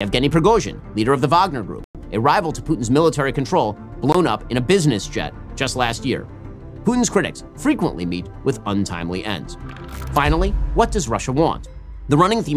Evgeny Prigozhin, leader of the Wagner Group, a rival to Putin's military control, blown up in a business jet just last year. Putin's critics frequently meet with untimely ends. Finally, what does Russia want? The running theme of